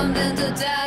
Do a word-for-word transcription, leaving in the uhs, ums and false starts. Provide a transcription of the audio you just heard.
down in the dark.